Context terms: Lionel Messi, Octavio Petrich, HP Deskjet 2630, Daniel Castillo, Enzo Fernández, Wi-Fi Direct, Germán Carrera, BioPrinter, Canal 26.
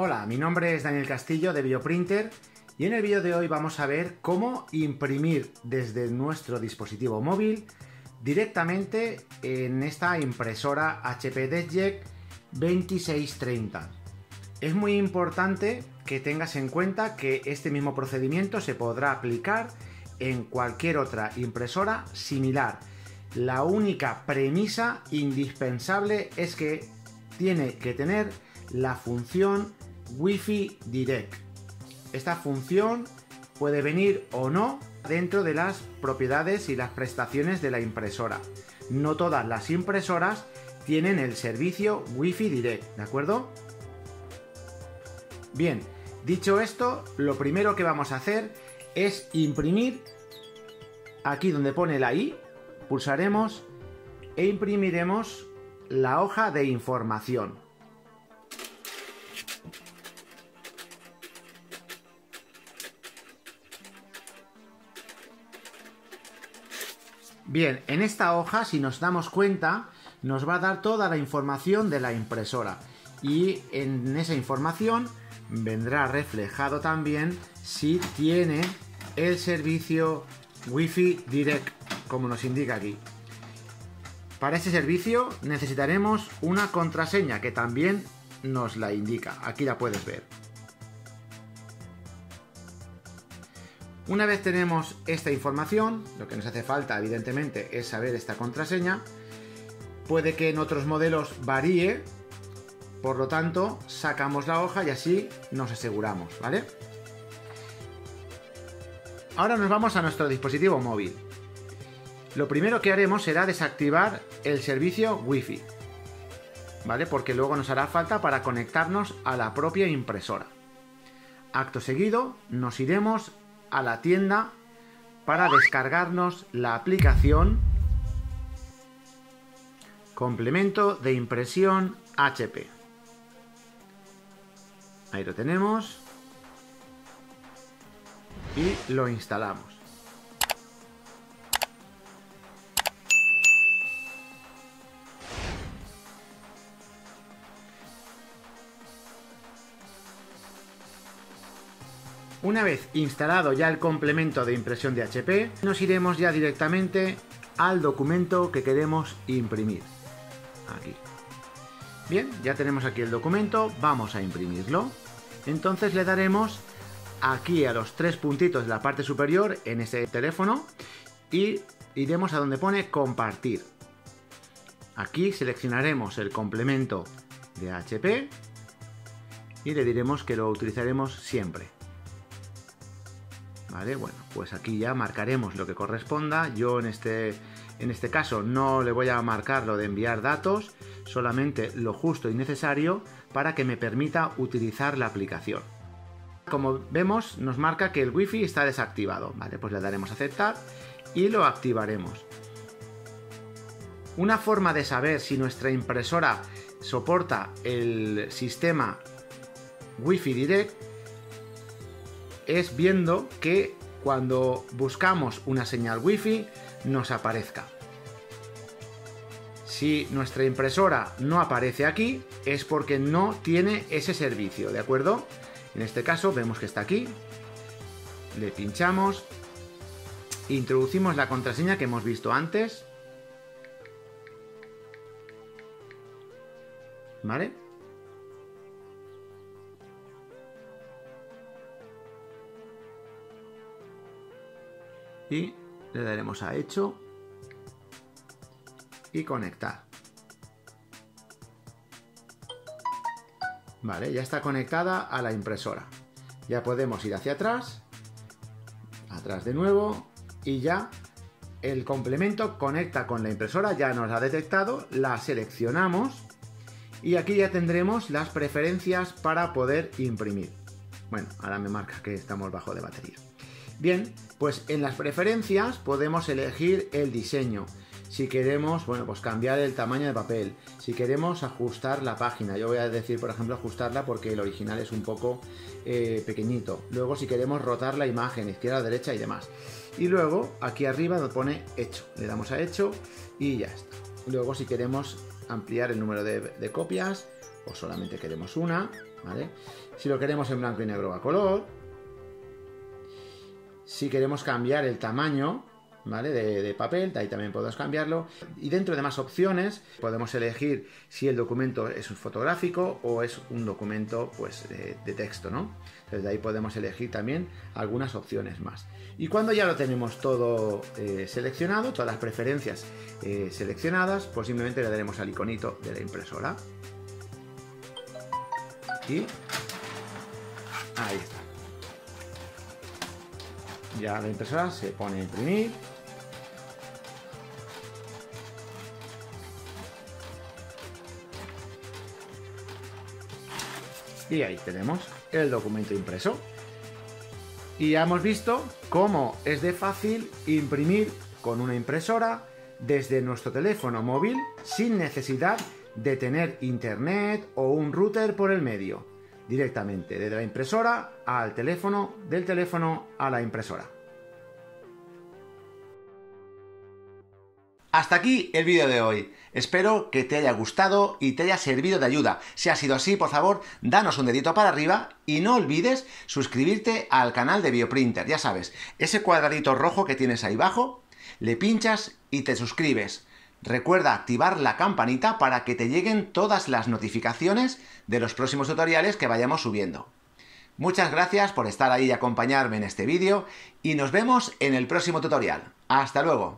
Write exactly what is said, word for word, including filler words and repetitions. Hola, mi nombre es Daniel Castillo de BioPrinter y en el vídeo de hoy vamos a ver cómo imprimir desde nuestro dispositivo móvil directamente en esta impresora H P Deskjet veintiséis treinta. Es muy importante que tengas en cuenta que este mismo procedimiento se podrá aplicar en cualquier otra impresora similar. La única premisa indispensable es que tiene que tener la función Wi-Fi Direct. Esta función puede venir o no dentro de las propiedades y las prestaciones de la impresora. No todas las impresoras tienen el servicio Wi-Fi Direct, ¿de acuerdo? Bien, dicho esto, lo primero que vamos a hacer es imprimir aquí donde pone la I, pulsaremos e imprimiremos la hoja de información. Bien, en esta hoja, si nos damos cuenta, nos va a dar toda la información de la impresora y en esa información vendrá reflejado también si tiene el servicio Wi-Fi Direct, como nos indica aquí. Para ese servicio necesitaremos una contraseña que también nos la indica, aquí la puedes ver. Una vez tenemos esta información, lo que nos hace falta evidentemente es saber esta contraseña. Puede que en otros modelos varíe, por lo tanto sacamos la hoja y así nos aseguramos, ¿vale? Ahora nos vamos a nuestro dispositivo móvil. Lo primero que haremos será desactivar el servicio Wi-Fi, ¿vale? Porque luego nos hará falta para conectarnos a la propia impresora. Acto seguido nos iremos a la tienda para descargarnos la aplicación Complemento de Impresión H P. Ahí lo tenemos y lo instalamos. Una vez instalado ya el complemento de impresión de H P, nos iremos ya directamente al documento que queremos imprimir. Aquí. Bien, ya tenemos aquí el documento, vamos a imprimirlo. Entonces le daremos aquí a los tres puntitos de la parte superior en ese teléfono y iremos a donde pone compartir. Aquí seleccionaremos el complemento de H P y le diremos que lo utilizaremos siempre. Vale, bueno, pues aquí ya marcaremos lo que corresponda. Yo en este, en este caso no le voy a marcar lo de enviar datos, solamente lo justo y necesario para que me permita utilizar la aplicación. Como vemos, nos marca que el Wi-Fi está desactivado. Vale, pues le daremos a aceptar y lo activaremos. Una forma de saber si nuestra impresora soporta el sistema Wi-Fi Direct es viendo que cuando buscamos una señal Wi-Fi nos aparezca. Si nuestra impresora no aparece aquí es porque no tiene ese servicio, ¿de acuerdo? En este caso vemos que está aquí, le pinchamos, introducimos la contraseña que hemos visto antes, ¿vale? Y le daremos a hecho y conectar. Vale, ya está conectada a la impresora. Ya podemos ir hacia atrás, atrás de nuevo y ya el complemento conecta con la impresora, ya nos la ha detectado, la seleccionamos y aquí ya tendremos las preferencias para poder imprimir. Bueno, ahora me marca que estamos bajo de batería. Bien, pues en las preferencias podemos elegir el diseño. Si queremos, bueno, pues cambiar el tamaño de papel. Si queremos ajustar la página. Yo voy a decir, por ejemplo, ajustarla porque el original es un poco eh, pequeñito. Luego, si queremos rotar la imagen, izquierda, derecha y demás. Y luego, aquí arriba nos pone hecho. Le damos a hecho y ya está. Luego, si queremos ampliar el número de, de copias o solamente queremos una, ¿vale? Si lo queremos en blanco y negro a color, si queremos cambiar el tamaño, ¿vale? De, de papel, de ahí también podemos cambiarlo. Y dentro de más opciones podemos elegir si el documento es un fotográfico o es un documento, pues, de, de texto, ¿no? Entonces de ahí podemos elegir también algunas opciones más. Y cuando ya lo tenemos todo eh, seleccionado, todas las preferencias eh, seleccionadas, pues simplemente le daremos al iconito de la impresora. Y ahí está. Ya la impresora se pone a imprimir. Y ahí tenemos el documento impreso. Y ya hemos visto cómo es de fácil imprimir con una impresora desde nuestro teléfono móvil sin necesidad de tener internet o un router por el medio. Directamente desde la impresora al teléfono, del teléfono a la impresora. Hasta aquí el vídeo de hoy. Espero que te haya gustado y te haya servido de ayuda. Si ha sido así, por favor, danos un dedito para arriba y no olvides suscribirte al canal de BioPrinter. Ya sabes, ese cuadradito rojo que tienes ahí abajo, le pinchas y te suscribes. Recuerda activar la campanita para que te lleguen todas las notificaciones de los próximos tutoriales que vayamos subiendo. Muchas gracias por estar ahí y acompañarme en este vídeo y nos vemos en el próximo tutorial. ¡Hasta luego!